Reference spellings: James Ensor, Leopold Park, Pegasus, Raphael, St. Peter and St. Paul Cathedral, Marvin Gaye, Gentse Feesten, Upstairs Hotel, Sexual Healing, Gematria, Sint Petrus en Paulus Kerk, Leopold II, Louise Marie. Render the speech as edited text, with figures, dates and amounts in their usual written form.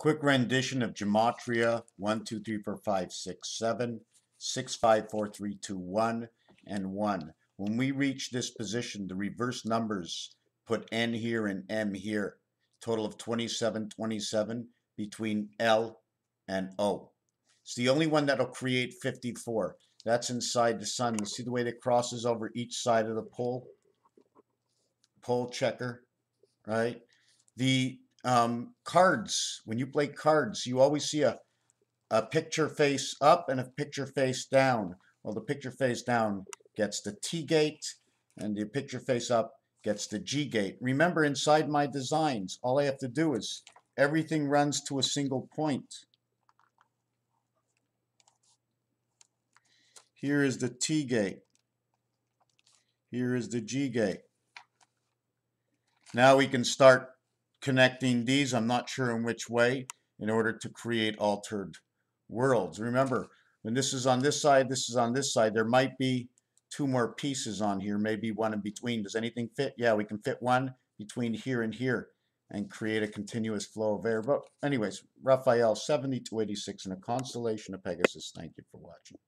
Quick rendition of Gematria 1, 2, 3, 4, 5, 6, 7, 6, 5, 4, 3, 2, 1, and 1. When we reach this position, the reverse numbers put N here and M here. Total of 27, 27 between L and O. It's the only one that'll create 54. That's inside the sun. You see the way that crosses over each side of the pole checker, right? The cards, when you play cards, you always see a picture face up and a picture face down. Well, the picture face down gets the T gate, and the picture face up gets the G gate. Remember, inside my designs, all I have to do is everything runs to a single point. Here is the T gate. Here is the G gate. Now we can start connecting these, I'm not sure in which way, in order to create altered worlds. Remember, when this is on this side, this is on this side, there might be two more pieces on here, maybe one in between. Does anything fit? Yeah, we can fit one between here and here and create a continuous flow of air. But anyways, Raphael, 70 to 86 in a constellation of Pegasus. Thank you for watching.